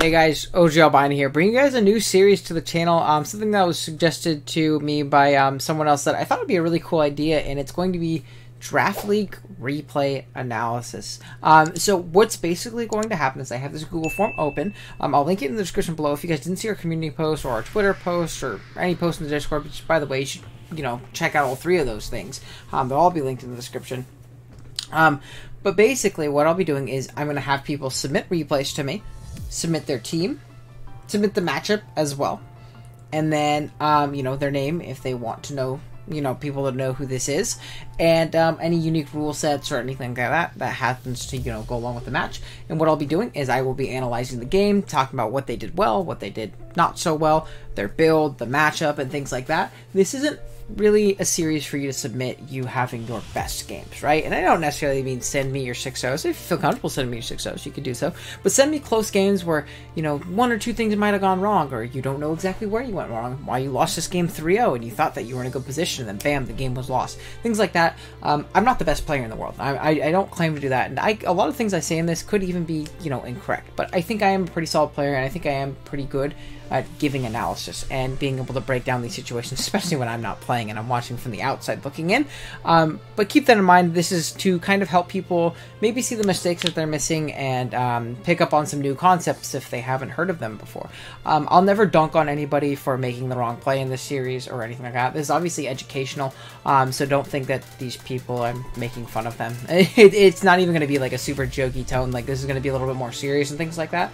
Hey guys, OG Albina here, bringing you guys a new series to the channel, something that was suggested to me by someone else that I thought would be a really cool idea, and it's going to be Draft League Replay Analysis. So what's basically going to happen is I have this Google form open. I'll link it in the description below. If you guys didn't see our community post or our Twitter post or any post in the Discord, which by the way, you should, you know, check out all three of those things. They'll all be linked in the description. But basically what I'll be doing is I'm going to have people submit replays to me, submit their team, submit the matchup as well, and then, you know, their name if they want to know, you know, people to know who this is, and any unique rule sets or anything like that happens to, you know, go along with the match. And what I'll be doing is I will be analyzing the game, talking about what they did well, what they did not so well, their build, the matchup, and things like that. This isn't really a series for you to submit you having your best games, right? And I don't necessarily mean send me your 6-0s. If you feel comfortable sending me your 6-0s, you could do so. But send me close games where, you know, one or two things might have gone wrong, or you don't know exactly where you went wrong, why you lost this game 3-0 and you thought that you were in a good position and then bam, the game was lost. Things like that. I'm not the best player in the world. I don't claim to do that. And a lot of things I say in this could even be, you know, incorrect. But I think I am a pretty solid player, and I think I am pretty good at giving analysis and being able to break down these situations, especially when I'm not playing and I'm watching from the outside looking in. But keep that in mind. This is to kind of help people maybe see the mistakes that they're missing and pick up on some new concepts if they haven't heard of them before. I'll never dunk on anybody for making the wrong play in this series or anything like that. This is obviously educational, so don't think that these people, I'm making fun of them. It's not even going to be like a super jokey tone. Like, this is going to be a little bit more serious and things like that.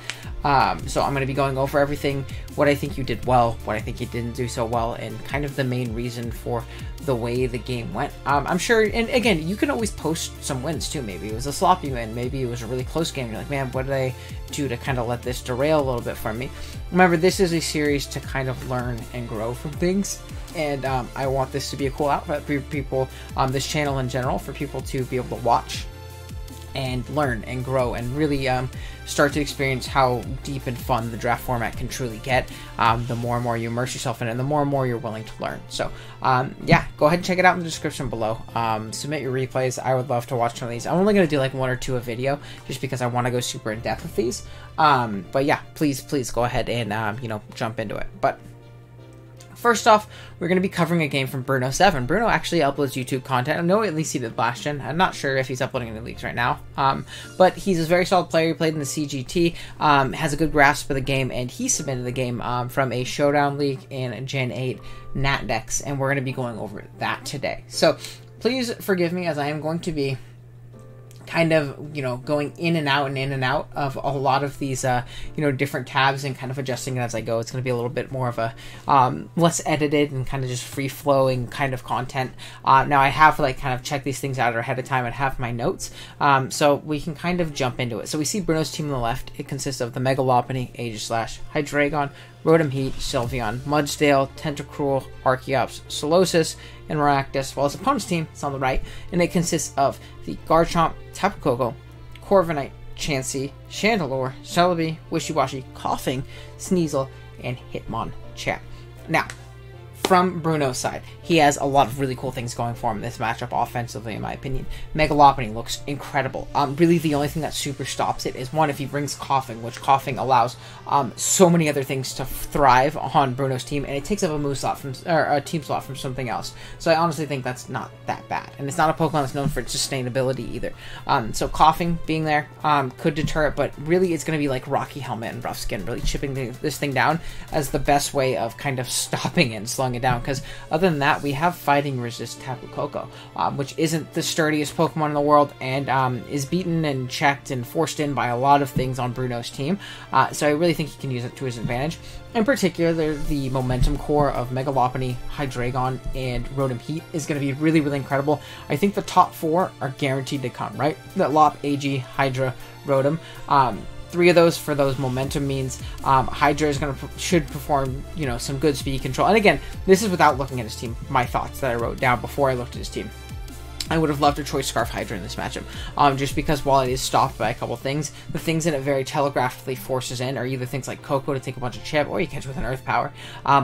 So I'm going to be going over everything, what I think you did well, what I think you didn't do so well, and kind of the main reason for the way the game went. I'm sure, and again, you can always post some wins too. Maybe it was a sloppy win, maybe it was a really close game. You're like, man, what did I do to kind of let this derail a little bit from me? Remember, this is a series to kind of learn and grow from things. And I want this to be a cool outlet for people, this channel in general, for people to be able to watch and learn and grow and really start to experience how deep and fun the draft format can truly get, the more and more you immerse yourself in it and the more and more you're willing to learn. So yeah, go ahead and check it out in the description below. Submit your replays. I would love to watch some of these. I'm only going to do like one or two a video just because I want to go super in depth with these, but yeah, please go ahead and you know, jump into it. But first off, we're going to be covering a game from Bruno7. Bruno actually uploads YouTube content. I know at least he did last gen. I'm not sure if he's uploading any leagues right now. But he's a very solid player. He played in the CGT, has a good grasp of the game, and he submitted the game from a Showdown League in Gen 8 Nat Dex, and we're going to be going over that today. So please forgive me as I am going to be kind of, you know, going in and out of a lot of these, you know, different tabs and kind of adjusting it as I go. It's going to be a little bit more of a less edited and kind of just free-flowing kind of content. Now I have like kind of checked these things out ahead of time and have my notes, so we can kind of jump into it. So we see Bruno's team on the left. It consists of the Mega Lopunny, Aegislash, Hydreigon, Rotom Heat, Sylveon, Mudsdale, Tentacruel, Archeops, Solosis, and Maractus, while his opponent's team is on the right, and it consists of the Garchomp, Tapu Koko, Corviknight, Chansey, Chandelure, Celebi, Wishy-Washy, Koffing, Sneasel, and Hitmonchan. Now, from Bruno's side, he has a lot of really cool things going for him in this matchup offensively, in my opinion. Mega Lopunny looks incredible. Really, the only thing that super stops it is, one, if he brings Koffing, which Koffing allows so many other things to thrive on Bruno's team, and it takes up a move slot from, or a team slot from something else. So I honestly think that's not that bad. And it's not a Pokemon that's known for its sustainability either. So Koffing being there could deter it, but really it's going to be like Rocky Helmet and Rough Skin, really chipping this thing down as the best way of kind of stopping it and slowing it down, because other than that, we have fighting resist Tapu Koko, which isn't the sturdiest Pokemon in the world, and is beaten and checked and forced in by a lot of things on Bruno's team, so I really think he can use it to his advantage. In particular, the momentum core of Mega Lopunny, Hydreigon, and Rotom Heat is going to be really, really incredible. I think the top four are guaranteed to come, right? That Lop, Ag, Hydra, Rotom. Three of those for those momentum means Hydra is going to should perform, you know, some good speed control. And again, this is without looking at his team, my thoughts that I wrote down before I looked at his team. I would have loved a Choice Scarf Hydra in this matchup, just because while it is stopped by a couple things, the things that it very telegraphically forces in are either things like Koko to take a bunch of chip, or you catch with an Earth Power,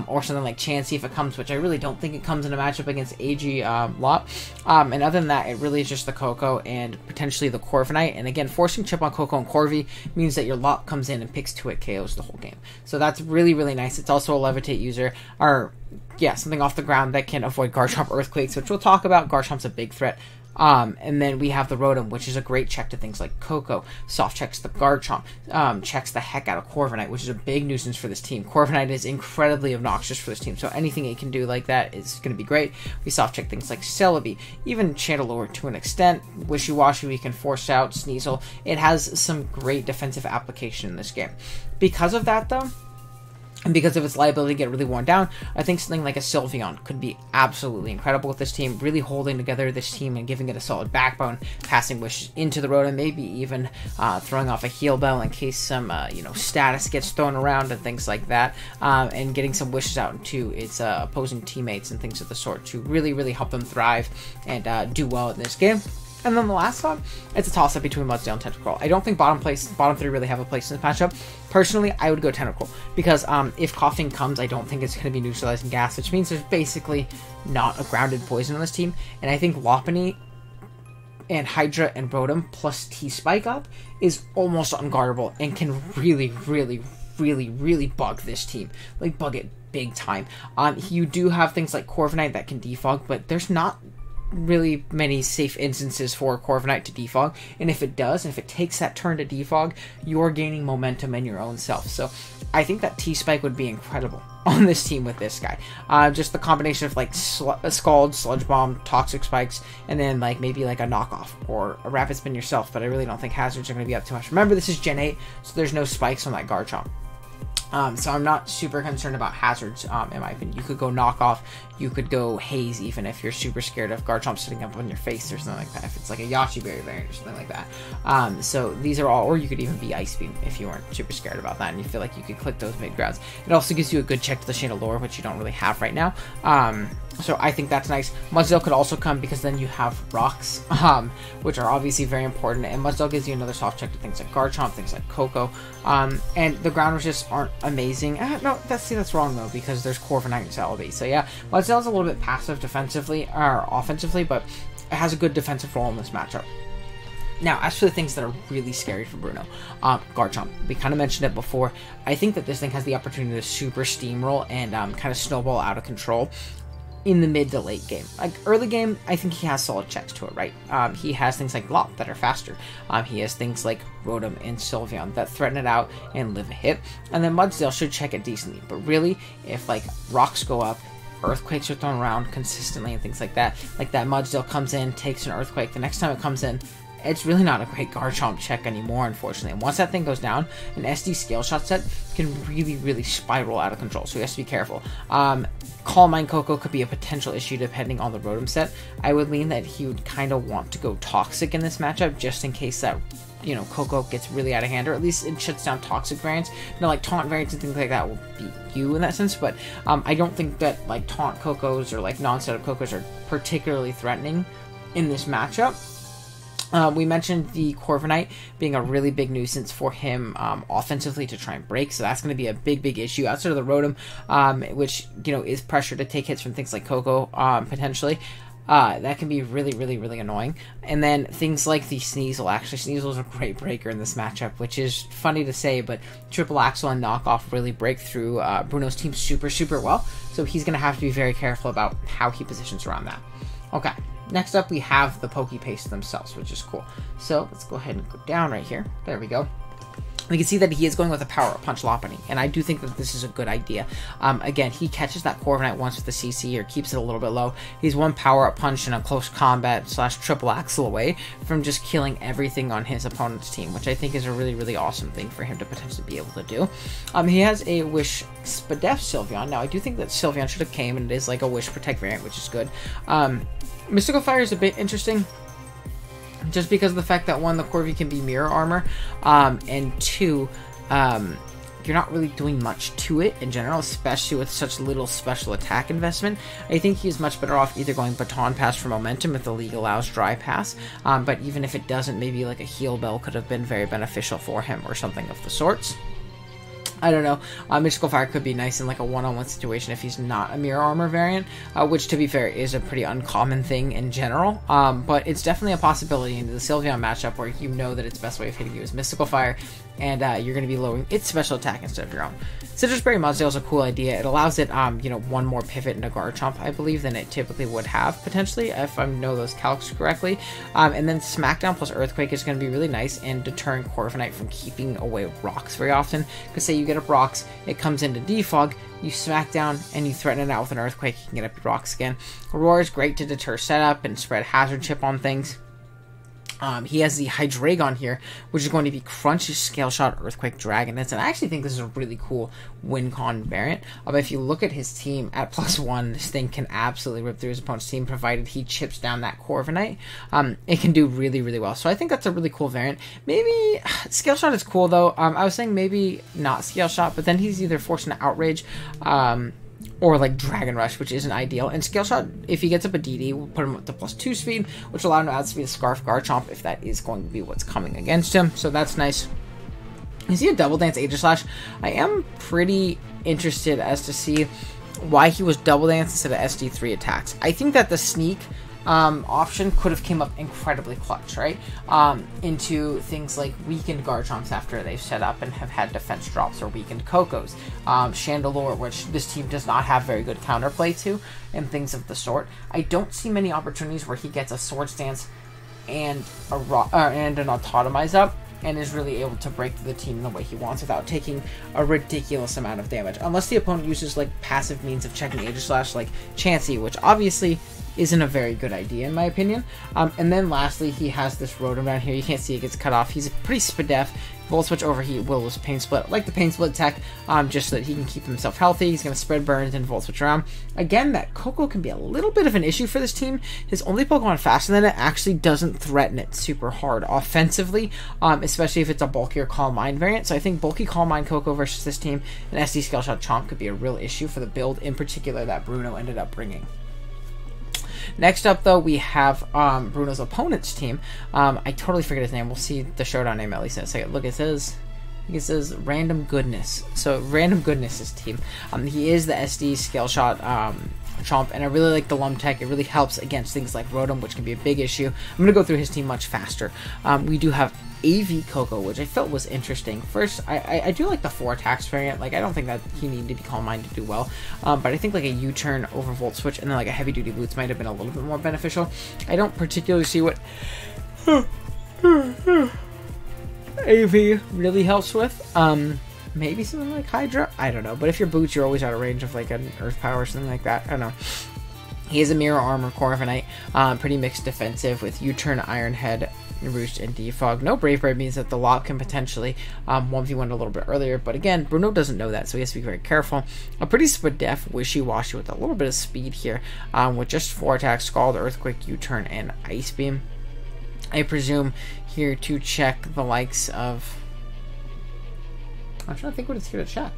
or something like Chansey if it comes, which I really don't think it comes in a matchup against AG lot. And other than that, it really is just the Koko and potentially the Corviknight. And again, forcing chip on Koko and Corvi means that your lot comes in and picks 2-hit KOs the whole game. So that's really, really nice. It's also a Levitate user, or yeah, something off the ground that can avoid Garchomp Earthquakes, which we'll talk about. Garchomp's a big threat. And then we have the Rotom, which is a great check to things like Koko. Soft checks the Garchomp, checks the heck out of Corviknight, which is a big nuisance for this team. Corviknight is incredibly obnoxious for this team, so anything it can do like that is going to be great. We soft check things like Celebi, even Chandelure to an extent. Wishy-washy, we can force out Sneasel. It has some great defensive application in this game. Because of that, though, and because of its liability to get really worn down, I think something like a Sylveon could be absolutely incredible with this team, really holding together this team and giving it a solid backbone, passing wishes into the Rotom, maybe even throwing off a Heal Bell in case some status gets thrown around and things like that, and getting some wishes out into its opposing teammates and things of the sort to really, really help them thrive and do well in this game. And then the last one, it's a toss-up between Mudsdale and Tentacruel. I don't think bottom three really have a place in this matchup. Personally, I would go Tentacruel, because if Koffing comes, I don't think it's going to be neutralizing gas, which means there's basically not a grounded poison on this team. And I think Lopunny and Hydra and Rotom plus T-Spike up is almost unguardable and can really, really, really, really bug this team. Like, bug it big time. You do have things like Corviknight that can defog, but there's not really many safe instances for Corviknight to defog, and if it does, and if it takes that turn to defog, you're gaining momentum in your own self. So I think that T-Spike would be incredible on this team with this guy. Just the combination of like Scald, Sludge Bomb, Toxic Spikes, and then like maybe like a Knockoff or a Rapid Spin yourself, but I really don't think hazards are going to be up too much. Remember, this is Gen 8, so there's no spikes on that Garchomp. So I'm not super concerned about hazards, in my opinion. You could go Knockoff, you could go Haze even if you're super scared of Garchomp sitting up on your face or something like that, if it's like a Yachi Berry variant or something like that. So these are all, or you could even be Ice Beam if you weren't super scared about that and you feel like you could click those mid-grounds. It also gives you a good check to the Chandelure, which you don't really have right now. So I think that's nice. Mudsdale could also come because then you have rocks, which are obviously very important, and Mudsdale gives you another soft check to things like Garchomp, things like Koko, and the ground resists aren't amazing. No, that's wrong though, because there's Corviknight and Celebi. So yeah, Mudsdale's a little bit passive defensively, or offensively, but it has a good defensive role in this matchup. Now, as for the things that are really scary for Bruno, Garchomp, we kind of mentioned it before. I think that this thing has the opportunity to super steamroll and kind of snowball out of control in the mid to late game. Like early game, I think he has solid checks to it, right? He has things like Lop that are faster. He has things like Rotom and Sylveon that threaten it out and live a hit. And then Mudsdale should check it decently. But really, if like rocks go up, earthquakes are thrown around consistently and things like that Mudsdale comes in, takes an earthquake. The next time it comes in, it's really not a great Garchomp check anymore, unfortunately. And once that thing goes down, an SD Scale Shot set can really, really spiral out of control. So he has to be careful. Calm Mind Koko could be a potential issue depending on the Rotom set. I would lean that he would kind of want to go Toxic in this matchup just in case that, you know, Koko gets really out of hand, or at least it shuts down Toxic variants. Now, like, Taunt variants and things like that will beat you in that sense, but I don't think that, like, Taunt Kokos or, like, non-setup Kokos are particularly threatening in this matchup. We mentioned the Corviknight being a really big nuisance for him offensively to try and break, so that's going to be a big, big issue outside of the Rotom, which, you know, is pressure to take hits from things like Koko, potentially. That can be really, really, really annoying. And then things like the Sneasel. Actually, Sneasel is a great breaker in this matchup, which is funny to say, but Triple Axel and Knockoff really break through Bruno's team super, super well, so he's going to have to be very careful about how he positions around that. Okay. Next up, we have the Pokepaste themselves, which is cool. So let's go ahead and go down right here. There we go. We can see that he is going with a Power Up Punch Lopunny, and I do think that this is a good idea. Again, he catches that Corviknight once with the CC or keeps it a little bit low. He's one Power Up Punch in a Close Combat / Triple Axel away from just killing everything on his opponent's team, which I think is a really, really awesome thing for him to potentially be able to do. He has a Wish Spadef Sylveon. Now, I do think that Sylveon should have came, and it is like a Wish Protect variant, which is good. Mystical Fire is a bit interesting, just because of the fact that, one, the Corvi can be Mirror Armor, and two, you're not really doing much to it in general, especially with such little special attack investment. I think he is much better off either going Baton Pass for momentum if the league allows Dry Pass, but even if it doesn't, maybe like a Heal Bell could have been very beneficial for him or something of the sorts. I don't know. Mystical Fire could be nice in like a one-on-one situation if he's not a Mirror Armor variant, which to be fair is a pretty uncommon thing in general, but it's definitely a possibility in the Sylveon matchup where you know that its best way of hitting you is Mystical Fire, and you're going to be lowering its special attack instead of your own. Citrus Berry Mudsdale is a cool idea. It allows it, one more pivot into Garchomp, I believe, than it typically would have, potentially, if I know those calcs correctly. And then Smackdown plus Earthquake is going to be really nice and deterring Corviknight from keeping away rocks very often, because say you get up rocks, it comes into Defog, you smack down, and you threaten it out with an Earthquake, you can get up your rocks again. Aurora is great to deter setup and spread Hazard Chip on things. He has the Hydreigon here, which is going to be Crunch, Scale Shot, Earthquake, Dragonets, and I actually think this is a really cool win-con variant. But if you look at his team at +1, this thing can absolutely rip through his opponent's team, provided he chips down that Corviknight. It can do really, really well. So I think that's a really cool variant. Maybe Scale Shot is cool, though. I was saying maybe not Scale Shot, but then he's either forced into Outrage, or like Dragon Rush, which isn't ideal. And Scale Shot, if he gets up a DD, we'll put him up to +2 speed, which will allow him to outspeed a Scarf Garchomp if that is going to be what's coming against him. So that's nice. Is he a Double Dance Aegislash? I am pretty interested as to see why he was Double Dance instead of SD3 attacks. I think that the Sneak option could have came up incredibly clutch, right? Into things like weakened Garchomps after they've set up and have had defense drops, or weakened Kokos, Chandelure, which this team does not have very good counterplay to, and things of the sort. I don't see many opportunities where he gets a Swords Dance and an Autotomize up and is really able to break the team in the way he wants without taking a ridiculous amount of damage. Unless the opponent uses like passive means of checking Aegislash like Chansey, which obviously isn't a very good idea in my opinion. And then lastly, he has this Rotom down here. You can't see it gets cut off. He's pretty spadef. Volt Switch, Overheat, Will Pain Split. I like the Pain Split tech, just so that he can keep himself healthy. He's going to spread burns and Volt Switch around. Again, that Koko can be a little bit of an issue for this team. His only Pokemon faster than it actually doesn't threaten it super hard offensively, especially if it's a bulkier Calm Mind variant. So I think bulky Calm Mind Koko versus this team, an SD Scale Shot Chomp could be a real issue for the build, in particular that Bruno ended up bringing. Next up, though, we have Bruno's opponent's team. I totally forget his name. We'll see the showdown name at least in a second. Look, it says Random Goodness. So Random Goodness's team. He is the SD Scale Shot Chomp, and I really like the Lum tech. It really helps against things like Rotom, which can be a big issue. I'm going to go through his team much faster. We do have AV Koko, which I felt was interesting. First, I do like the 4 attacks variant. Like, I don't think that he needed to be Calm Mind to do well, but I think like a U-turn over Volt Switch and then like a heavy duty boots might have been a little bit more beneficial. I don't particularly see what AV really helps with. Maybe something like Hydra? I don't know. But if you're boots, you're always out of range of like an Earth Power or something like that. I don't know. He is a Mirror Armor Corviknight, pretty mixed defensive with U-turn, Iron Head, Roost, and Defog. No Brave Bird means that the Lop can potentially 1v1 a little bit earlier, but again, Bruno doesn't know that, so he has to be very careful. A pretty spadef wishy-washy with a little bit of speed here, with just 4 attacks, Scald, Earthquake, U-turn, and Ice Beam. I presume here to check the likes of... I'm trying to think what it's here to check.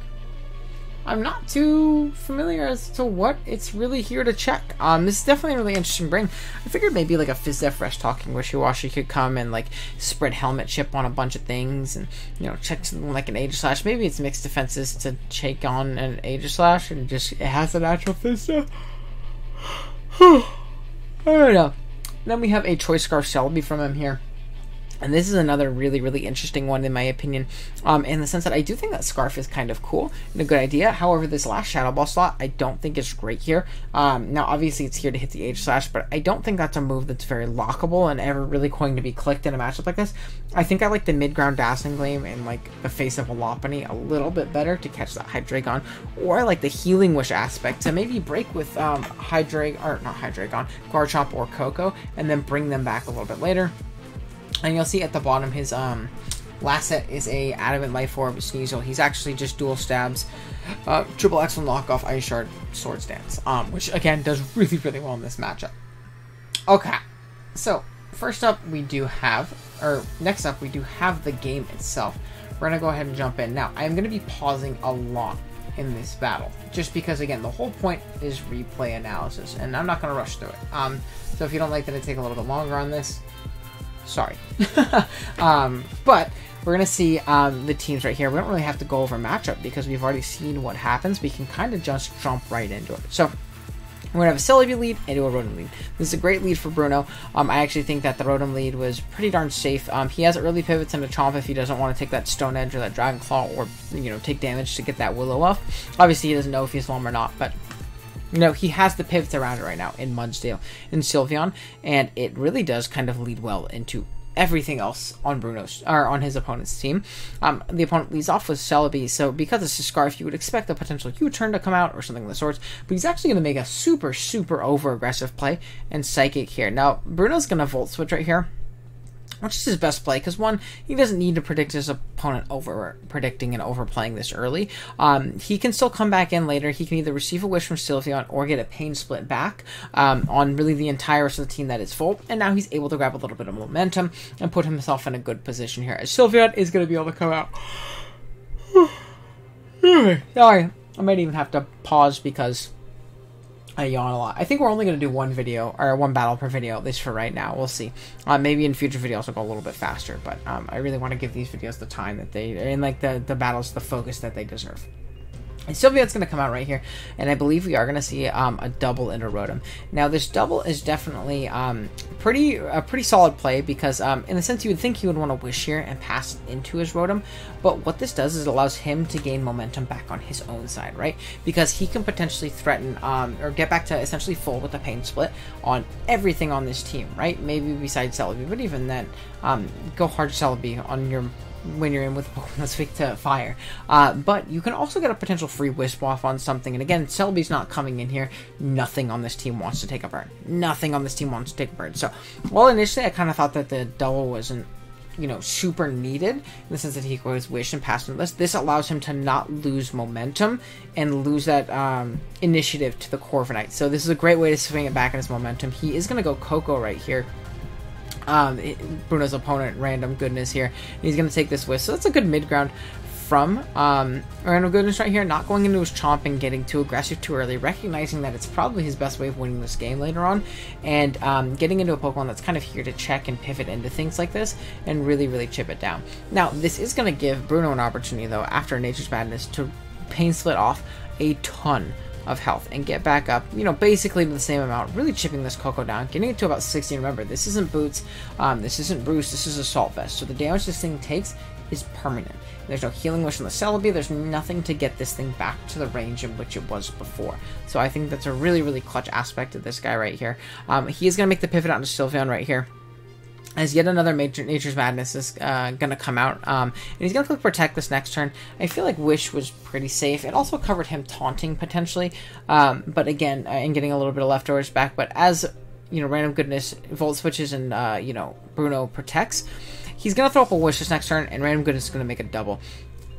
I'm not too familiar as to what it's really here to check. This is definitely a really interesting bring. I figured maybe like a Fizzef Fresh Talking Wishy-Washy could come and like spread Helmet Chip on a bunch of things and, you know, check something like an Aegislash. Maybe it's mixed defenses to take on an Aegislash and just it has a natural Fizzef. I don't know. Then we have a Choice Scarf Celebi from him here. And this is another really, really interesting one in my opinion, in the sense that I do think that Scarf is kind of cool and a good idea. However, this last Shadow Ball slot, I don't think it's great here. Now, obviously, it's here to hit the Aegislash, but I don't think that's a move that's very lockable and ever really going to be clicked in a matchup like this. I think I like the mid-ground Dazzling Gleam and like the face of a Lopunny a little bit better to catch that Hydreigon, or I like the Healing Wish aspect to maybe break with Garchomp or Koko, and then bring them back a little bit later. And you'll see at the bottom his last set is a Adamant Life Orb Sneasel. He's actually just dual stabs, triple excellent knockoff, Ice Shard, Swords Dance, which again does really, really well in this matchup. Okay, so next up we do have the game itself. we're going to go ahead and jump in. Now, I'm going to be pausing a lot in this battle, just because, again, the whole point is replay analysis, and I'm not going to rush through it. So if you don't like that I take a little bit longer on this, sorry. But we're going to see the teams right here. We don't really have to go over matchup because we've already seen what happens. We can kind of just jump right into it. So we're going to have a Celebi lead and a Rotom lead. This is a great lead for Bruno. I actually think that the Rotom lead was pretty darn safe. He hasn't really pivots into Chomp if he doesn't want to take that Stone Edge or that Dragon Claw or, you know, take damage to get that Willow off. Obviously, he doesn't know if he's Lum or not, but, you know, he has the pivots around it right now in Mudsdale and Sylveon, and it really does kind of lead well into everything else on Bruno's or on his opponent's team. The opponent leads off with Celebi, so because it's a Scarf, you would expect a potential U-turn to come out or something of the sorts, but he's actually going to make a super over-aggressive play and Psychic here. Now, Bruno's going to Volt Switch right here, which is his best play, because one, he doesn't need to predict his opponent over-predicting and overplaying this early. He can still come back in later. He can either receive a Wish from Sylveon or get a Pain Split back on really the entire rest of the team that is full, and now he's able to grab a little bit of momentum and put himself in a good position here, as Sylveon is going to be able to come out. Sorry, I might even have to pause because I yawn a lot. I think we're only going to do one video, or one battle per video, at least for right now. We'll see. Maybe in future videos I'll go a little bit faster, but I really want to give these videos the time that they, and like the battles, the focus that they deserve. And Sylveon's going to come out right here, and I believe we are going to see a double into Rotom. Now, this double is definitely a pretty solid play because, in a sense, you would think he would want to Wish here and pass into his Rotom, but what this does is it allows him to gain momentum back on his own side, right? Because he can potentially threaten or get back to essentially full with a Pain Split on everything on this team, right? Maybe besides Celebi, but even then, go hard Celebi on your when you're in with Pokemon that's weak to fire. But you can also get a potential free Wisp off on something. And again, Celebi's not coming in here. Nothing on this team wants to take a burn. Nothing on this team wants to take a burn. So, while initially I kind of thought that the double wasn't, you know, super needed in the sense that he goes Wish and pass on this. This allows him to not lose momentum and lose that initiative to the Corviknight. So, this is a great way to swing it back in his momentum. He is going to go Koko right here. Bruno's opponent, Random Goodness here. He's going to take this Wisp, so that's a good mid ground from Random Goodness right here, not going into his Chomp and getting too aggressive too early, recognizing that it's probably his best way of winning this game later on, and getting into a Pokemon that's kind of here to check and pivot into things like this and really chip it down. Now, this is going to give Bruno an opportunity, though, after Nature's Madness to Pain Split off a ton of health and get back up, you know, basically to the same amount, really chipping this Koko down, getting it to about 60. Remember, this isn't Boots, this isn't Bruce, this is Assault Vest, so the damage this thing takes is permanent. There's no Healing Wish on the Celebi, there's nothing to get this thing back to the range in which it was before. So I think that's a really clutch aspect of this guy right here. He is going to make the pivot onto Sylveon right here, as yet another Nature's Madness is going to come out. And he's going to click Protect this next turn. I feel like Wish was pretty safe. It also covered him taunting, potentially. But again, and getting a little bit of leftovers back. But as, you know, Random Goodness Volt Switches and, you know, Bruno protects, he's going to throw up a Wish this next turn, and Random Goodness is going to make a double.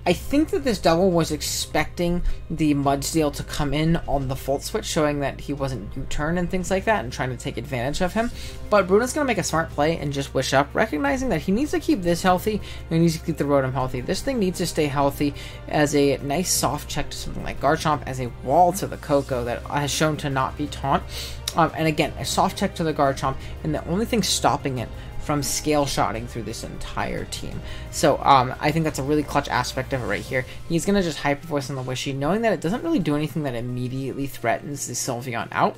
I think that this double was expecting the Mudsdale to come in on the Volt Switch, showing that he wasn't U-turn and things like that and trying to take advantage of him. But Bruno's going to make a smart play and just Wish up, recognizing that he needs to keep this healthy and he needs to keep the Rotom healthy. This thing needs to stay healthy as a nice soft check to something like Garchomp, as a wall to the Koko that has shown to not be taunt. And again, a soft check to the Garchomp, and the only thing stopping it from scale shotting through this entire team. So I think that's a really clutch aspect of it right here. He's going to just Hyper Voice on the Wishy, knowing that it doesn't really do anything that immediately threatens the Sylveon out.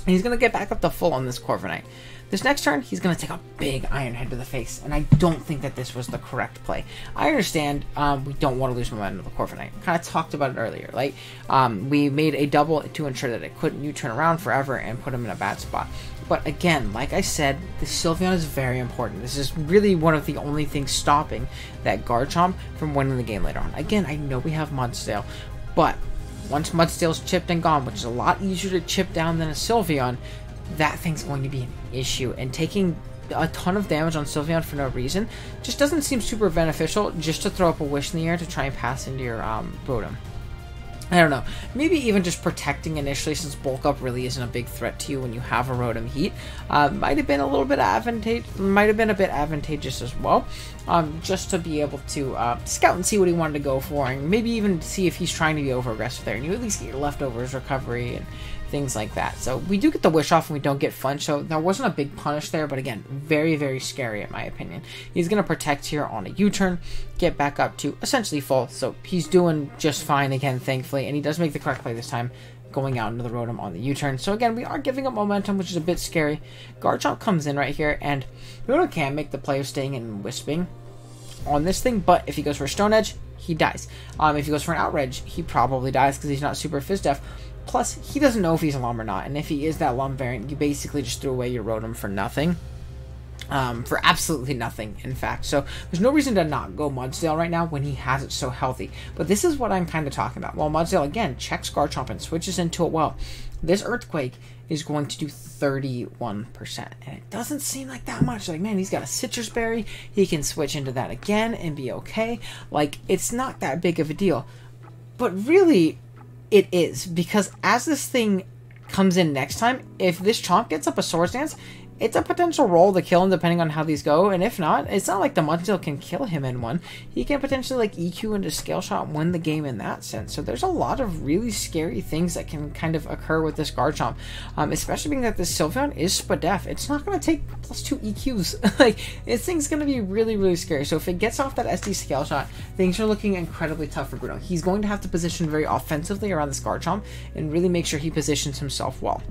And he's going to get back up to full on this Corviknight. This next turn, he's going to take a big Iron Head to the face, and I don't think that this was the correct play. I understand we don't want to lose momentum to the Corviknight. I kind of talked about it earlier. Like, we made a double to ensure that it couldn't U-turn around forever and put him in a bad spot. But again, like I said, the Sylveon is very important. This is really one of the only things stopping that Garchomp from winning the game later on. Again, I know we have Mudsdale, but once Mudsdale's chipped and gone, which is a lot easier to chip down than a Sylveon, that thing's going to be an issue. And taking a ton of damage on Sylveon for no reason just doesn't seem super beneficial, just to throw up a Wish in the air to try and pass into your Rotom. I don't know, maybe even just protecting initially, since bulk up really isn't a big threat to you when you have a Rotom Heat, might have been a little bit advantageous, might have been a bit advantageous as well, just to be able to scout and see what he wanted to go for, and maybe even see if he's trying to be over aggressive there, and you at least get your leftovers recovery and things like that. So we do get the wish off and we don't get flinch, so there wasn't a big punish there, but again, very, very scary in my opinion. He's going to protect here on a U-turn, get back up to essentially full, so he's doing just fine again, thankfully, and he does make the correct play this time, going out into the Rotom on the U-turn. So again, we are giving up momentum, which is a bit scary. Garchomp comes in right here, and Rotom can make the play of staying in Wisping on this thing, but if he goes for a Stone Edge, he dies. If he goes for an Outrage, he probably dies because he's not super Fizz-Def. Plus, he doesn't know if he's a Lum or not, and if he is that Lum variant, you basically just threw away your Rotom for nothing. For absolutely nothing, in fact. So there's no reason to not go Mudsdale right now when he has it so healthy. But this is what I'm kind of talking about. While Mudsdale, again, checks Garchomp and switches into it well, this Earthquake is going to do 31%. And it doesn't seem like that much. Like, man, he's got a Citrus Berry. He can switch into that again and be okay. Like, it's not that big of a deal. But really, it is, because as this thing comes in next time, if this Chomp gets up a Swords Dance, it's a potential roll to kill him depending on how these go, and if not, it's not like the Mudsdale can kill him in one. He can potentially like EQ into Scale Shot and win the game in that sense. So there's a lot of really scary things that can kind of occur with this Garchomp, especially being that this Sylveon is Spadef. It's not going to take +2 EQs. Like, this thing's going to be really, really scary. So if it gets off that SD Scale Shot, things are looking incredibly tough for Bruno. He's going to have to position very offensively around this Garchomp and really make sure he positions himself well.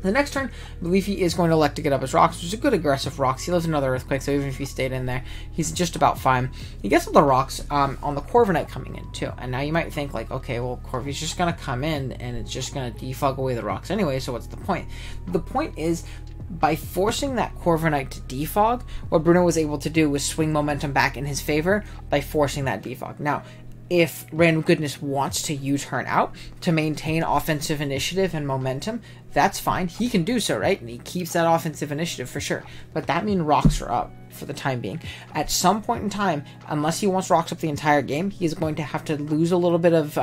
The next turn, I believe he is going to elect to get up his Rocks, which is a good aggressive Rocks. He lives another Earthquake, so even if he stayed in there, he's just about fine. He gets up the Rocks on the Corviknight coming in, too. And now you might think, like, okay, well, Corviknight's just going to come in, and it's just going to defog away the Rocks anyway, so what's the point? The point is, by forcing that Corviknight to defog, what Bruno was able to do was swing momentum back in his favor by forcing that defog. Now, if Random Goodness wants to U-turn out to maintain offensive initiative and momentum, that's fine. He can do so, right? And he keeps that offensive initiative for sure. But that means Rocks are up for the time being. At some point in time, unless he wants Rocks up the entire game, he's going to have to lose a little bit of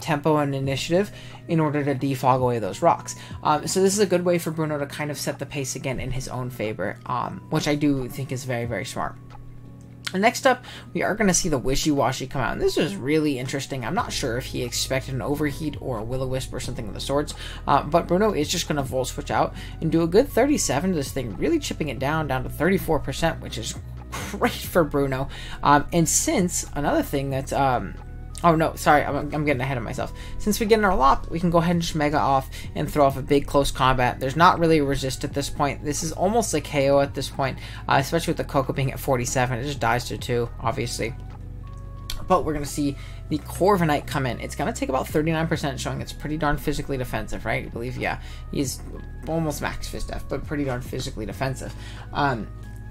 tempo and initiative in order to defog away those Rocks. So this is a good way for Bruno to kind of set the pace again in his own favor, which I do think is very, very smart. Next up, we are going to see the Wishy-Washy come out, and this is really interesting. I'm not sure if he expected an Overheat or a Will-O-Wisp or something of the sorts, but Bruno is just going to Volt Switch out and do a good 37 to this thing, really chipping it down to 34%, which is great for Bruno. And since, another thing that's... oh no, sorry, I'm getting ahead of myself. Since we get in our Lop, we can go ahead and just Mega off and throw off a big Close Combat. There's not really a resist at this point. This is almost a KO at this point, especially with the Koko being at 47. It just dies to 2, obviously. But we're going to see the Corviknight come in. It's going to take about 39%, showing it's pretty darn physically defensive, right? I believe, yeah, he's almost max Fizz-Def, but pretty darn physically defensive.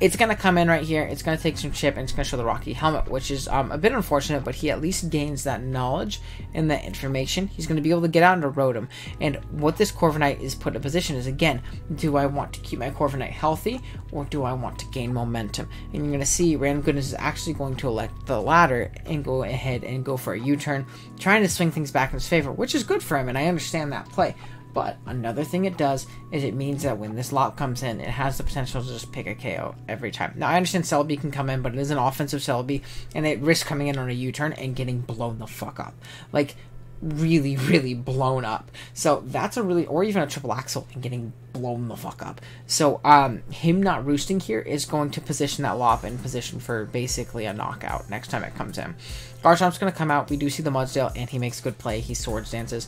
It's going to come in right here, it's going to take some chip, and it's going to show the Rocky Helmet, which is a bit unfortunate, but he at least gains that knowledge and that information. He's going to be able to get out into Rotom, and what this Corviknight is put in a position is, again, do I want to keep my Corviknight healthy, or do I want to gain momentum? And you're going to see Random Goodness is actually going to elect the latter and go ahead and go for a U-turn, trying to swing things back in his favor, which is good for him, and I understand that play. But another thing it does is it means that when this Lop comes in, it has the potential to just pick a KO every time. Now, I understand Celebi can come in, but it is an offensive Celebi, and it risks coming in on a U-turn and getting blown the fuck up. Like, really, really blown up. So that's a really... or even a triple axel and getting blown the fuck up. So him not roosting here is going to position that Lop in position for basically a knockout next time it comes in. Garchomp's going to come out. We do see the Mudsdale, and he makes good play. He Swords Dances.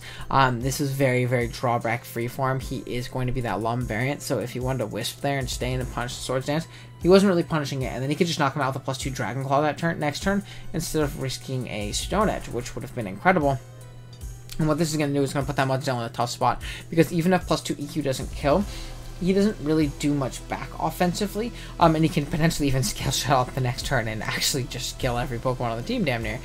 This is very, very drawback free for him. He is going to be that Lum variant, so if he wanted to Wisp there and stay in and punch the Swords Dance, he wasn't really punishing it, and then he could just knock him out with a +2 Dragon Claw that turn next turn instead of risking a Stone Edge, which would have been incredible. And what this is going to do is going to put that Mudsdale in a tough spot, because even if +2 EQ doesn't kill, he doesn't really do much back offensively, and he can potentially even Scale Shot out the next turn and actually just kill every Pokemon on the team damn near.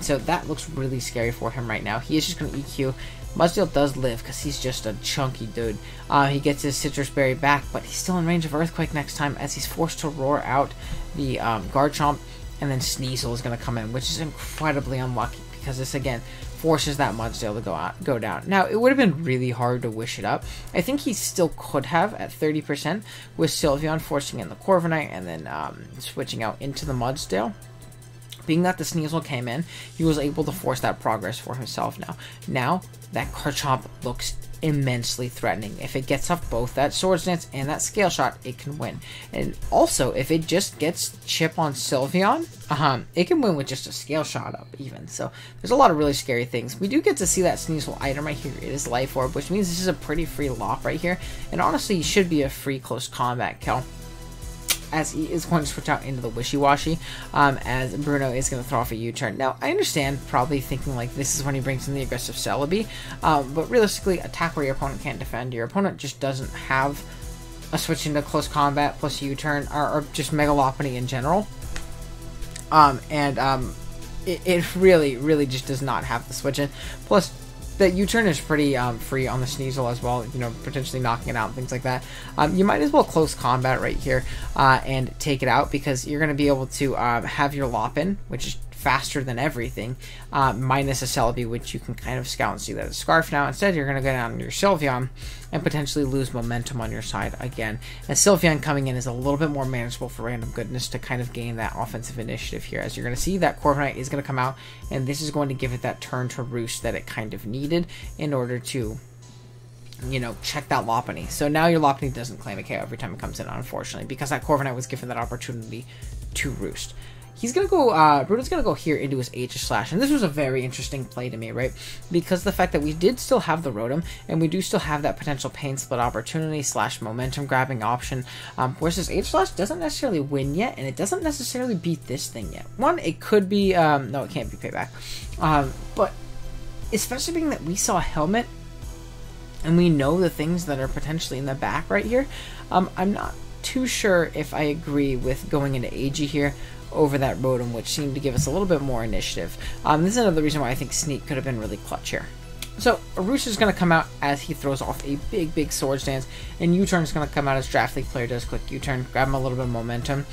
So that looks really scary for him right now. He is just going to EQ. Mudsdale does live because he's just a chunky dude. He gets his Citrus Berry back, but he's still in range of Earthquake next time as he's forced to roar out the Garchomp, and then Sneasel is going to come in, which is incredibly unlucky because this, again, forces that Mudsdale to go down. Now, it would have been really hard to wish it up. I think he still could have at 30% with Sylveon forcing in the Corviknight and then switching out into the Mudsdale. Being that the Sneasel came in, he was able to force that progress for himself now. Now, that Garchomp looks immensely threatening. If it gets up both that Swords Dance and that Scale Shot, it can win. And also, if it just gets chip on Sylveon, it can win with just a Scale Shot up even. So, there's a lot of really scary things. We do get to see that Sneasel item right here. It is Life Orb, which means this is a pretty free Lop right here. And honestly, it should be a free Close Combat kill, as he is going to switch out into the Wishy-Washy, as Bruno is going to throw off a U-turn. Now, I understand probably thinking, like, this is when he brings in the aggressive Celebi, but realistically, attack where your opponent can't defend. Your opponent just doesn't have a switch into Close Combat plus U-turn, or just Mega Lopunny in general. It really, really just does not have the switch in. Plus, that U-turn is pretty free on the Sneasel as well, you know, potentially knocking it out and things like that. You might as well Close Combat right here and take it out, because you're going to be able to have your Lop in, which is faster than everything, minus a Celebi, which you can kind of scout and see that it's Scarf now. Instead, you're going to go down on your Sylveon and potentially lose momentum on your side again. And Sylveon coming in is a little bit more manageable for Random Goodness to kind of gain that offensive initiative here, as you're going to see that Corviknight is going to come out, and this is going to give it that turn to roost that it kind of needed in order to, you know, check that Lopunny. So now your Lopunny doesn't claim a KO every time it comes in, unfortunately, because that Corviknight was given that opportunity to roost. He's going to go, Bruno's going to go here into his Aegislash, and this was a very interesting play to me, right? Because the fact that we did still have the Rotom, and we do still have that potential Pain Split opportunity slash momentum grabbing option, whereas this Aegislash doesn't necessarily win yet, and it doesn't necessarily beat this thing yet. One, it could be, no, it can't be Payback, but especially being that we saw Helmet, and we know the things that are potentially in the back right here, I'm not too sure if I agree with going into Aegis here over that Rotom, which seemed to give us a little bit more initiative. This is another reason why I think Sneak could have been really clutch here. So, Aroosh is going to come out as he throws off a big, big Swords Dance, and U-turn is going to come out as Draft League player does click U-turn, grab him a little bit of momentum.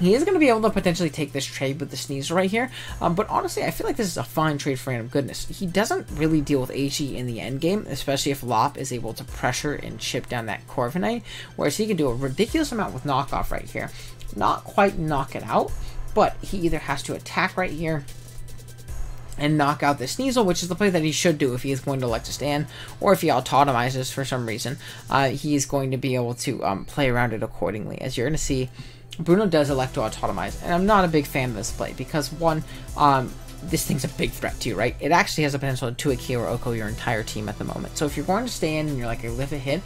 He is going to be able to potentially take this trade with the Sneasel right here, but honestly, I feel like this is a fine trade for Random Goodness. He doesn't really deal with HE in the endgame, especially if Lop is able to pressure and chip down that Corviknight, whereas he can do a ridiculous amount with Knockoff right here. Not quite knock it out, but he either has to attack right here and knock out the Sneasel, which is the play that he should do if he is going to elect to stand, or if he autotomizes for some reason, he is going to be able to play around it accordingly. As you're going to see, Bruno does elect to autotomize, and I'm not a big fan of this play because, one, this thing's a big threat to you, right? It actually has a potential to KO or Oko your entire team at the moment. So if you're going to stand and you're like, I live a hit,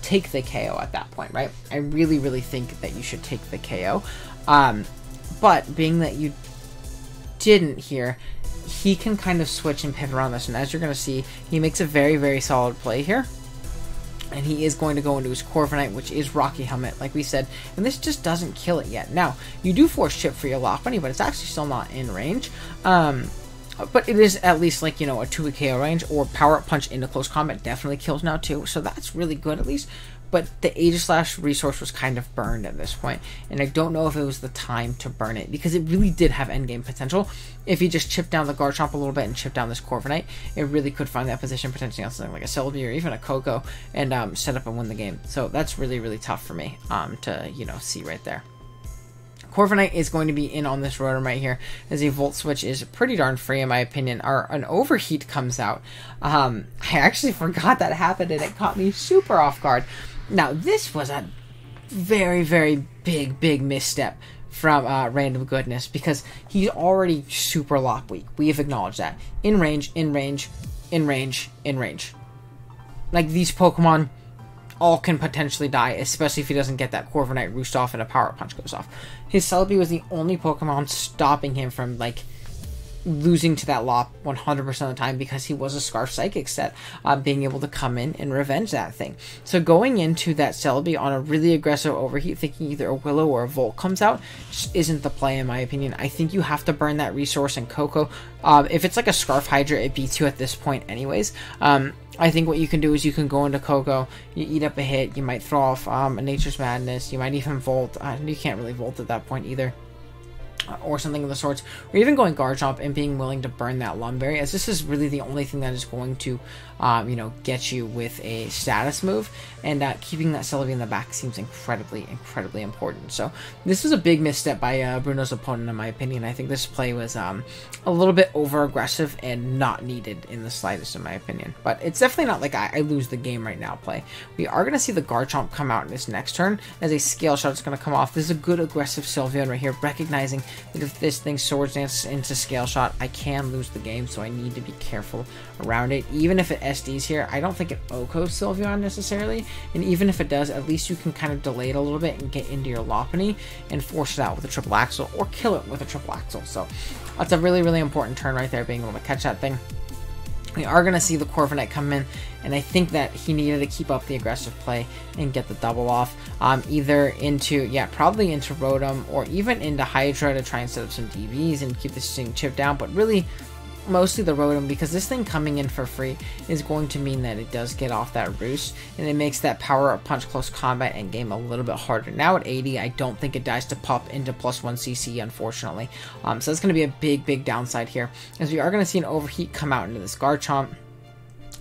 take the KO at that point, right? I really, really think that you should take the KO. But being that you didn't here, he can kind of switch and pivot around this. And as you're going to see, he makes a very, very solid play here. And he is going to go into his Corviknight, which is Rocky Helmet, like we said. And this just doesn't kill it yet. Now, you do force chip for your Lopunny, but it's actually still not in range. But it is at least, like, you know, a 2 KO range, or Power Up Punch into Close Combat definitely kills now too, so that's really good at least. But the Aegislash resource was kind of burned at this point, and I don't know if it was the time to burn it, because it really did have endgame potential. If he just chipped down the Garchomp a little bit and chipped down this Corviknight, it really could find that position potentially on something like a Celebi or even a Koko and set up and win the game. So that's really, really tough for me to, you know, see right there. Corviknight is going to be in on this Rotom right here, as a Volt Switch is pretty darn free in my opinion. An Overheat comes out. I actually forgot that happened, and it caught me super off guard. Now, this was a very, very big, big misstep from Random Goodness, because he's already super Lop weak. We have acknowledged that. In range, in range, in range, in range. Like, these Pokemon all can potentially die, especially if he doesn't get that Corviknight roost off and a Power Punch goes off. His Celebi was the only Pokemon stopping him from, like, losing to that Lop 100% of the time, because he was a Scarf Psychic set, being able to come in and revenge that thing. So going into that Celebi on a really aggressive Overheat, thinking either a Willow or a Volt comes out, just isn't the play in my opinion. I think you have to burn that resource in Koko. If it's like a Scarf Hydra, it beats you at this point anyways. I think what you can do is you can go into Koko, you eat up a hit, you might throw off a Nature's Madness, you might even Volt. You can't really Volt at that point either. or something of the sorts, or even going Garchomp and being willing to burn that Lum Berry, as this is really the only thing that is going to, you know, get you with a status move, and keeping that Celebi in the back seems incredibly important. So this was a big misstep by Bruno's opponent, in my opinion. I think this play was a little bit over aggressive and not needed in the slightest, in my opinion. But it's definitely not like I lose the game right now play. We are going to see the Garchomp come out in this next turn as a Scale Shot is going to come off. This is a good aggressive Sylveon right here, recognizing that if this thing Swords Dance into Scale Shot, I can lose the game, so I need to be careful around it. Even if it SDs here, I don't think it OHKOs Sylveon necessarily, and even if it does, at least you can kind of delay it a little bit and get into your Lopunny and force it out with a Triple Axel or kill it with a Triple Axel. So that's a really important turn right there, being able to catch that thing. We are going to see the Corviknight come in, and I think that he needed to keep up the aggressive play and get the double off, either into, probably into Rotom or even into Hydra to try and set up some DBs and keep this thing chipped down, but really mostly the Rotom, because this thing coming in for free is going to mean that it does get off that Roost, and it makes that Power Up Punch Close Combat end game a little bit harder. Now at 80, I don't think it dies to pop into +1 CC, unfortunately. So that's going to be a big downside here, as we are going to see an Overheat come out into this Garchomp.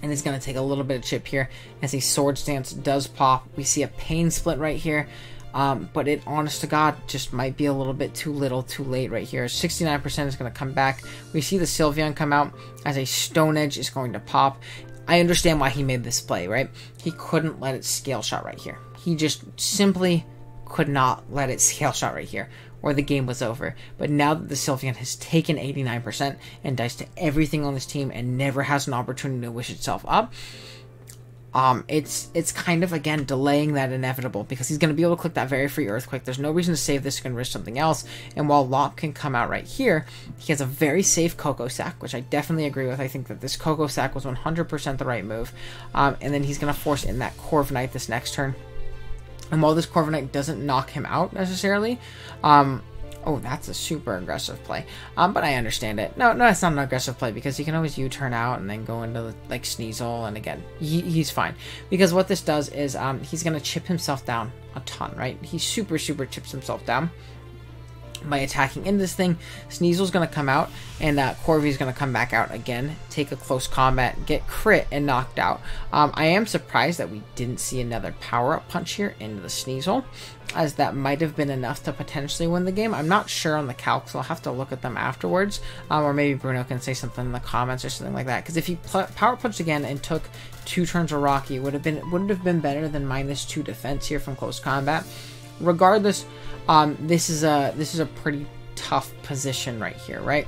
And it's going to take a little bit of chip here, as a Swords Dance does pop. We see a Pain Split right here. But it, honest to God, just might be a little bit too little, too late right here. 69% is going to come back. We see the Sylveon come out as a Stone Edge is going to pop. I understand why he made this play, right? He couldn't let it Scale Shot right here. He just simply could not let it Scale Shot right here, or the game was over. But now that the Sylveon has taken 89% and dies to everything on this team and never has an opportunity to wish itself up, it's kind of, again, delaying that inevitable, because he's going to be able to click that very free Earthquake. There's no reason to save this. He can risk something else, and while Lop can come out right here, he has a very safe Coco Sack, which I definitely agree with. I think that this Coco Sack was 100% the right move, and then he's going to force in that Corviknight this next turn, and while this Corviknight doesn't knock him out necessarily, oh, that's a super aggressive play, but I understand it. No, it's not an aggressive play, because you can always U-turn out and then go into the, like, Sneasel, and again, he's fine. Because what this does is he's going to chip himself down a ton, right? He super chips himself down by attacking into this thing. Sneasel's going to come out, and Corvi's going to come back out again, take a Close Combat, get crit, and knocked out. I am surprised that we didn't see another Power-Up Punch here into the Sneasel, as that might have been enough to potentially win the game. I'm not sure on the calcs. I'll have to look at them afterwards, or maybe Bruno can say something in the comments or something like that, because if he Power Punched again and took 2 turns of Rocky, would have been better than -2 defense here from Close Combat. Regardless, this is a pretty tough position right here, right?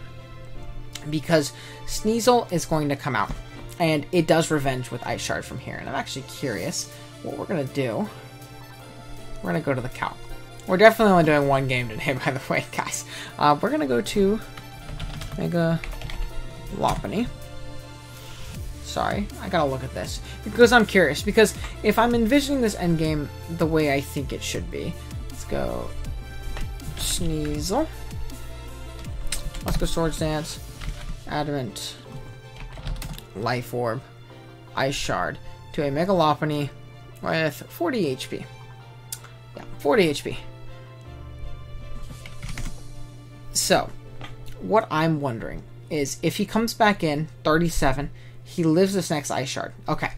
Because Sneasel is going to come out, and it does revenge with Ice Shard from here. And I'm actually curious what we're gonna do. We're gonna go to the calc. We're definitely only doing one game today, by the way, guys. We're gonna go to Mega Lopunny. Sorry, I gotta look at this, because I'm curious, because if I'm envisioning this endgame the way I think it should be, let's go Sneasel, let's go Swords Dance, Adamant, Life Orb, Ice Shard, to a Mega Lopunny with 40 HP. Yeah, 40 HP. So, what I'm wondering is if he comes back in 37, he lives this next Ice Shard. Okay,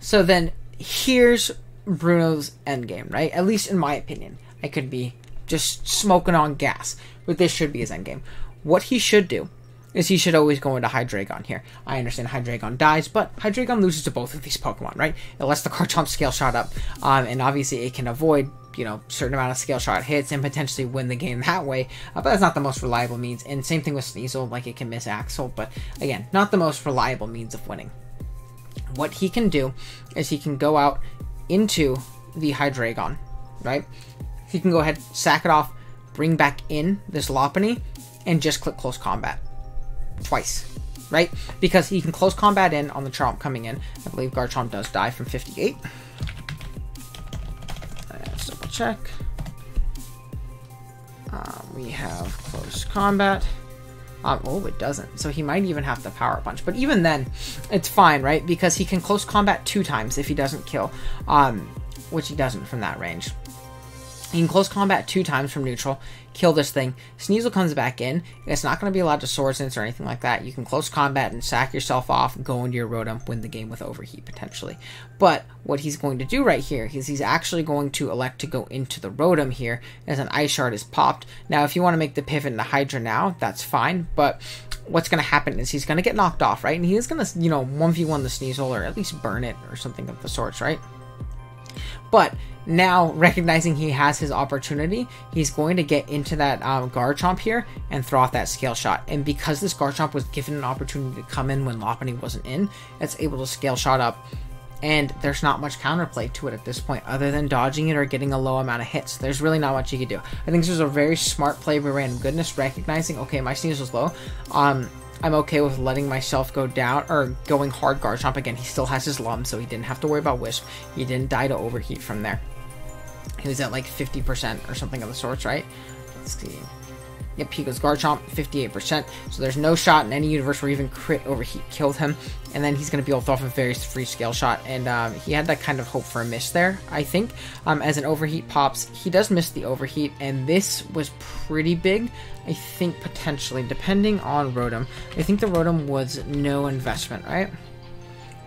so then here's Bruno's endgame, right? At least in my opinion. I could be just smoking on gas, but this should be his endgame. What he should do is he should always go into Hydreigon here. I understand Hydreigon dies, but Hydreigon loses to both of these Pokemon, right? It lets the Garchomp Scale Shot up, and obviously it can avoid, you know, certain amount of Scale Shot hits and potentially win the game that way, but that's not the most reliable means. And same thing with Sneasel, like it can miss Axel, but again, not the most reliable means of winning. What he can do is he can go out into the Hydreigon, right? He can go ahead, sack it off, bring back in this Lopunny, and just click Close Combat twice, right? Because he can Close Combat in on the Chomp coming in. I believe Garchomp does die from 58. Double check. We have Close Combat. Oh, it doesn't. So he might even have to Power Punch. But even then, it's fine, right? Because he can Close Combat 2 times if he doesn't kill, which he doesn't from that range. You can close combat 2 times from neutral, kill this thing. Sneasel comes back in, and it's not going to be allowed to Swords Dance or anything like that. You can close combat and sack yourself off, go into your Rotom, win the game with Overheat, potentially. But what he's going to do right here is he's actually going to elect to go into the Rotom here, as an Ice Shard is popped. Now, if you want to make the pivot into Hydra now, that's fine, but what's going to happen is he's going to get knocked off, right? And he is going to, 1v1 the Sneasel, or at least burn it, or something of the sorts, right? But now, recognizing he has his opportunity, he's going to get into that Garchomp here and throw off that Scale Shot. And because this Garchomp was given an opportunity to come in when Lopunny wasn't in, it's able to Scale Shot up. And there's not much counterplay to it at this point other than dodging it or getting a low amount of hits. There's really not much you could do. I think this was a very smart play by Random Goodness, recognizing, okay, my Sneasel's low. I'm okay with letting myself go down, or going hard Garchomp again. He still has his Lum, so he didn't have to worry about Wisp. He didn't die to Overheat from there. He was at like 50% or something of the sorts, right? Let's see. Yep, he goes Garchomp, 58%. So there's no shot in any universe where even crit Overheat killed him. And then he's going to be able to throw off a very free Scale Shot. And he had that kind of hope for a miss there, I think. As an Overheat pops, he does miss the Overheat. And this was pretty big, I think, potentially, depending on Rotom. I think the Rotom was no investment, right?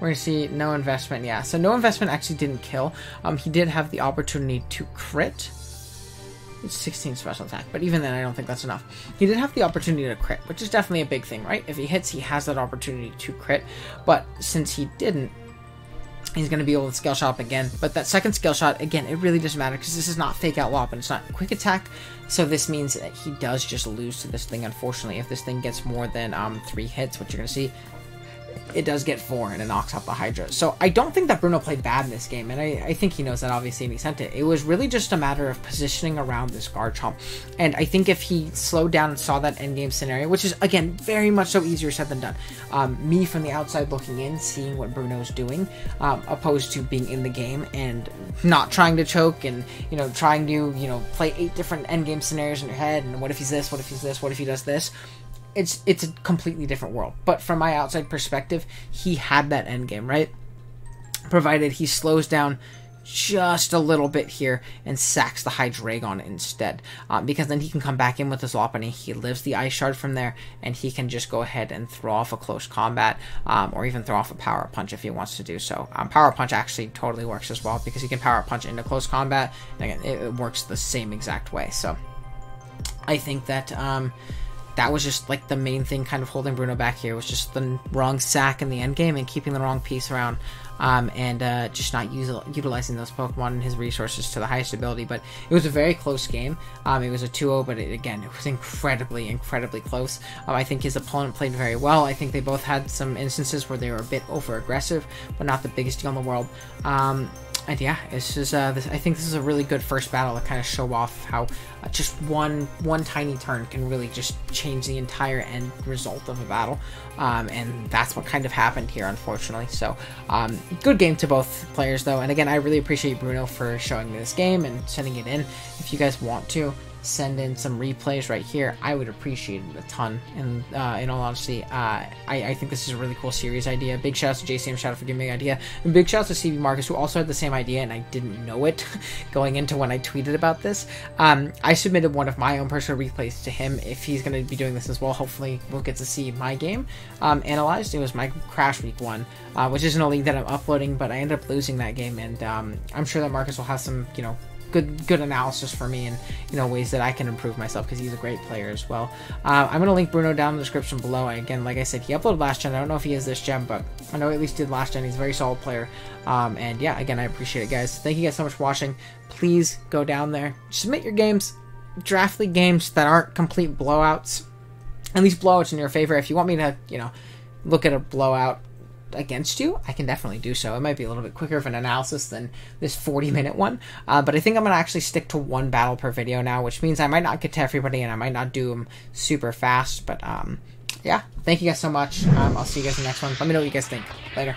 We're going to see no investment, yeah. So no investment actually didn't kill. He did have the opportunity to crit. It's 16 special attack, but even then I don't think that's enough. He did have the opportunity to crit, which is definitely a big thing, right? If he hits, he has that opportunity to crit, but since he didn't, he's going to be able to Scale Shot again. But that second Scale Shot, again, it really doesn't matter because this is not Fake Out Lop and it's not Quick Attack, so this means that he does just lose to this thing, unfortunately, if this thing gets more than 3 hits, which you're going to see. It does get 4 and it knocks out the Hydra. So I don't think that Bruno played bad in this game, and I think he knows that, obviously, and he sent it. It was really just a matter of positioning around this Garchomp, and I think if he slowed down and saw that endgame scenario, which is, again, very much so easier said than done. Me from the outside looking in, seeing what Bruno's doing, opposed to being in the game and not trying to choke and, trying to, play 8 different endgame scenarios in your head, and what if he's this, what if he's this, what if he does this? It's a completely different world. But from my outside perspective, he had that end game, right? Provided he slows down just a little bit here and sacks the Hydreigon instead. Because then he can come back in with his Lopunny, he lives the Ice Shard from there, and he can just go ahead and throw off a Close Combat, or even throw off a Power Up Punch if he wants to do so. Power Up Punch actually totally works as well, because he can Power Up Punch into Close Combat, and again, it works the same exact way. So I think that that was just like the main thing kind of holding Bruno back here, was just the wrong sack in the end game and keeping the wrong piece around, and just not utilizing those Pokemon and his resources to the highest ability. But it was a very close game. It was a 2-0, but it was incredibly, incredibly close. I think his opponent played very well. I think they both had some instances where they were a bit over-aggressive, but not the biggest deal in the world. And yeah, this is, I think this is a really good first battle to kind of show off how just one tiny turn can really just change the entire end result of a battle. And that's what kind of happened here, unfortunately. So good game to both players, though. And again, I really appreciate Bruno for showing me this game and sending it in. If you guys want to send in some replays right here, I would appreciate it a ton. And in all honesty, I think this is a really cool series idea. Big shout out to JCM Shadow for giving me the idea, and big shout out to CB Marcus, who also had the same idea, and I didn't know it going into when I tweeted about this. I submitted one of my own personal replays to him. If he's going to be doing this as well, hopefully we'll get to see my game analyzed. It was my Crash Week 1, which isn't a league that I'm uploading, but I ended up losing that game, and I'm sure that Marcus will have some good analysis for me, and ways that I can improve myself, because he's a great player as well. I'm going to link Bruno down in the description below. And again, like I said, he uploaded last gen. I don't know if he is this gen, but I know he at least did last gen. He's a very solid player. And yeah, again, I appreciate it, guys. Thank you guys so much for watching. Please go down there, submit your games, draft league games that aren't complete blowouts, at least blowouts in your favor. If you want me to look at a blowout against you, I can definitely do so. It might be a little bit quicker of an analysis than this 40-minute one, but I think I'm gonna actually stick to 1 battle per video now, which means I might not get to everybody and I might not do them super fast, but yeah, thank you guys so much. I'll see you guys in the next one. Let me know what you guys think. Later.